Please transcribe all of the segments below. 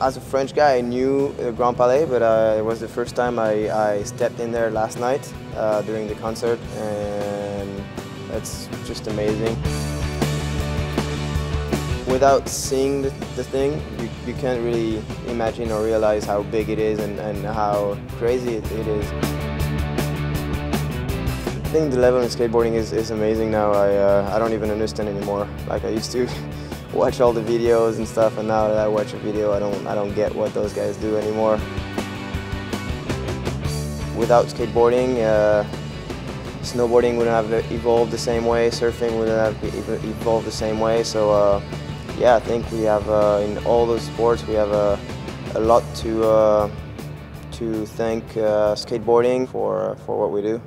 As a French guy, I knew the Grand Palais, but it was the first time I stepped in there last night during the concert, and it's just amazing. Without seeing the thing, you can't really imagine or realize how big it is and how crazy it is. I think the level in skateboarding is amazing now. I don't even understand anymore like I used to. Watch all the videos and stuff, and now that I watch a video, I don't get what those guys do anymore. Without skateboarding, snowboarding wouldn't have evolved the same way, surfing wouldn't have evolved the same way, so yeah, I think we have, in all those sports, we have a lot to thank skateboarding for what we do.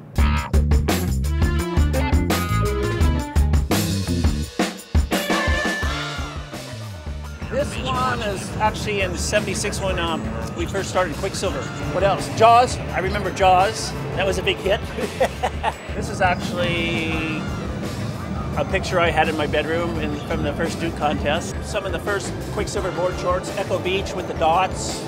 This one is actually in '76 when we first started Quiksilver. What else? Jaws. I remember Jaws. That was a big hit. This is actually a picture I had in my bedroom from the first Duke contest. Some of the first Quiksilver board shorts, Echo Beach with the dots.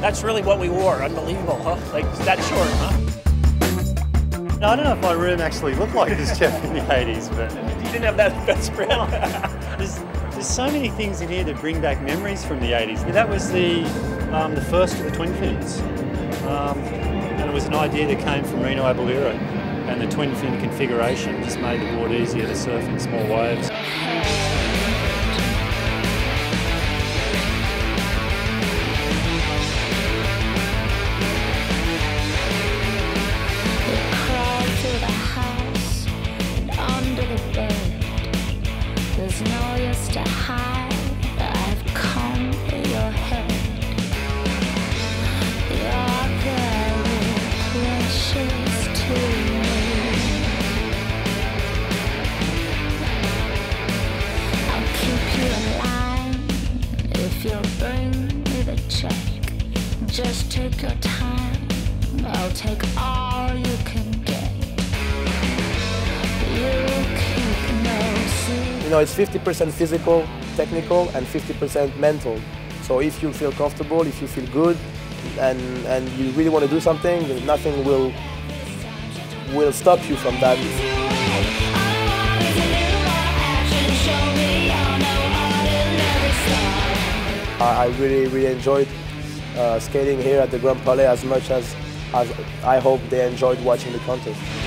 That's really what we wore. Unbelievable, huh? Like, that short, huh? Now, I don't know if my room actually looked like this, Jeff, in the 80s, but... You didn't have that best friend. There's so many things in here that bring back memories from the 80s. That was the first of the Twin Fins. And it was an idea that came from Reno Abelira. And the Twin Fin configuration just made the board easier to surf in small waves. There's no use to hide, I've combed your head. You're very precious to me. I'll keep you in line if you'll bring me the check. Just take your time, I'll take all you can get. You know, it's 50% physical, technical, and 50% mental. So if you feel comfortable, if you feel good, and you really want to do something, then nothing will stop you from that. I really, really enjoyed skating here at the Grand Palais as much as I hope they enjoyed watching the contest.